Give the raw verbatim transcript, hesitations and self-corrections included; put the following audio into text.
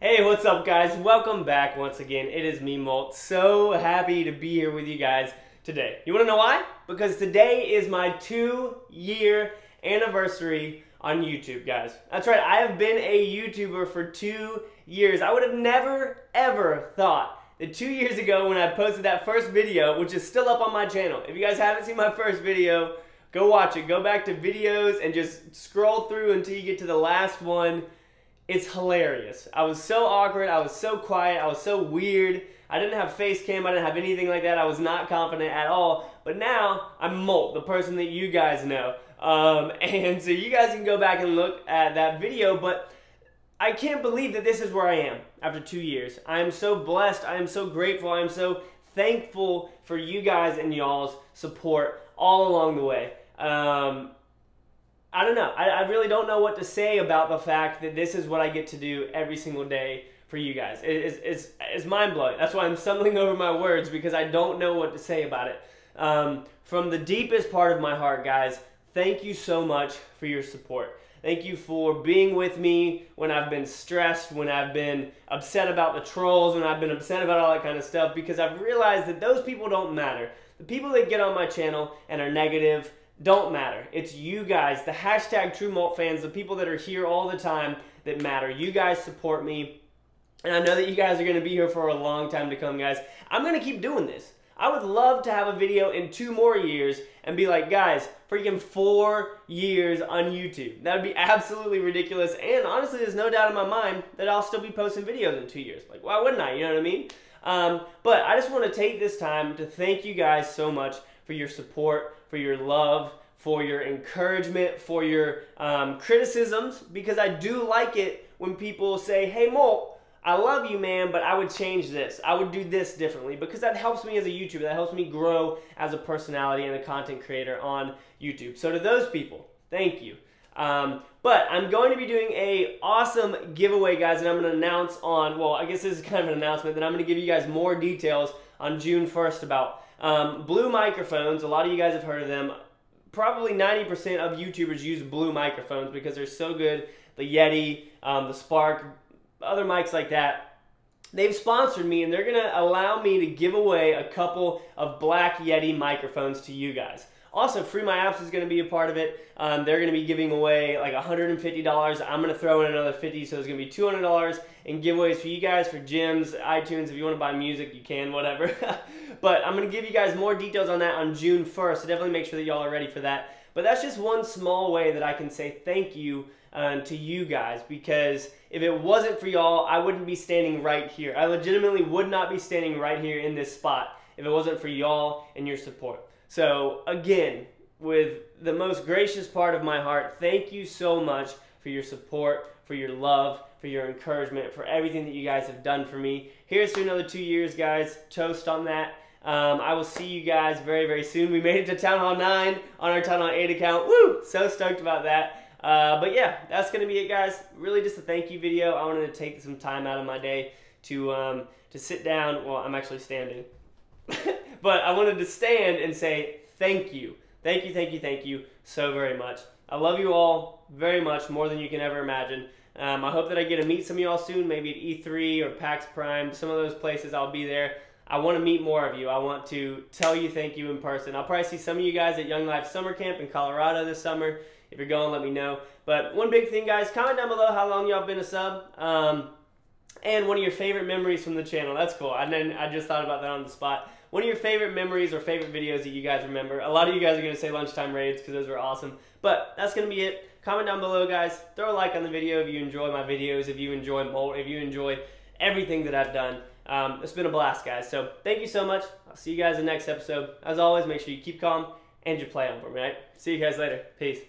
Hey, what's up guys? Welcome back once again. It is me, Molt. So happy to be here with you guys today. You want to know why? Because today is my two-year anniversary on YouTube, guys. That's right, I have been a YouTuber for two years. I would have never, ever thought that two years ago when I posted that first video, which is still up on my channel. If you guys haven't seen my first video, go watch it. Go back to videos and just scroll through until you get to the last one. It's hilarious. I was so awkward, I was so quiet, I was so weird. I didn't have face cam, I didn't have anything like that. I was not confident at all. But now, I'm Molt, the person that you guys know. Um, and so you guys can go back and look at that video, but I can't believe that this is where I am after two years. I am so blessed, I am so grateful, I am so thankful for you guys and y'all's support all along the way. Um, I don't know. I, I really don't know what to say about the fact that this is what I get to do every single day for you guys. It, it's, it's, it's mind-blowing. That's why I'm stumbling over my words, because I don't know what to say about it. Um, from the deepest part of my heart, guys, thank you so much for your support. Thank you for being with me when I've been stressed, when I've been upset about the trolls, when I've been upset about all that kind of stuff, because I've realized that those people don't matter. The people that get on my channel and are negative don't matter. It's you guys, the hashtag TrueMalt fans, the people that are here all the time that matter. You guys support me, and I know that you guys are going to be here for a long time to come, guys. I'm going to keep doing this. I would love to have a video in two more years and be like, guys, freaking four years on YouTube. That would be absolutely ridiculous, and honestly, there's no doubt in my mind that I'll still be posting videos in two years. Like, why wouldn't I? You know what I mean? Um, but I just want to take this time to thank you guys so much for your support, for your love, for your encouragement, for your um, criticisms, because I do like it when people say, hey, Molt, I love you, man, but I would change this. I would do this differently, because that helps me as a YouTuber. That helps me grow as a personality and a content creator on YouTube. So to those people, thank you. Um, but I'm going to be doing a awesome giveaway, guys, and I'm going to announce on, well, I guess this is kind of an announcement that I'm going to give you guys more details on June first about Um, Blue Microphones. A lot of you guys have heard of them. Probably ninety percent of YouTubers use Blue Microphones because they're so good. The Yeti, um, the Spark, other mics like that. They've sponsored me, and they're going to allow me to give away a couple of black Yeti microphones to you guys. Also, Free My Apps is going to be a part of it. Um, they're going to be giving away like one hundred fifty dollars. I'm going to throw in another fifty dollars, so it's going to be two hundred dollars in giveaways for you guys, for gyms, iTunes. If you want to buy music, you can, whatever. But I'm going to give you guys more details on that on June first, so definitely make sure that y'all are ready for that. But that's just one small way that I can say thank you um, to you guys, because if it wasn't for y'all, I wouldn't be standing right here. I legitimately would not be standing right here in this spot if it wasn't for y'all and your support. So again, with the most gracious part of my heart, thank you so much for your support, for your love, for your encouragement, for everything that you guys have done for me. Here's to another two years, guys. Toast on that. Um, I will see you guys very, very soon. We made it to Town Hall nine on our Town Hall eight account. Woo! So stoked about that. Uh, but yeah, that's going to be it, guys. Really just a thank you video. I wanted to take some time out of my day to, um, to sit down. Well, I'm actually standing. But I wanted to stand and say thank you. Thank you, thank you, thank you so very much. I love you all very much, more than you can ever imagine. Um, I hope that I get to meet some of y'all soon, maybe at E three or PAX Prime, some of those places I'll be there. I want to meet more of you. I want to tell you thank you in person. I'll probably see some of you guys at Young Life Summer Camp in Colorado this summer. If you're going, let me know. But one big thing, guys, comment down below how long y'all been a sub. Um, and one of your favorite memories from the channel. That's cool. I, didn't, I just thought about that on the spot. One of your favorite memories or favorite videos that you guys remember. A lot of you guys are going to say lunchtime raids because those were awesome. But that's going to be it. Comment down below, guys. Throw a like on the video if you enjoy my videos, if you enjoy Molt, if you enjoy everything that I've done. Um, it's been a blast, guys. So thank you so much. I'll see you guys in the next episode. As always, make sure you keep calm and you play on for me, right? See you guys later. Peace.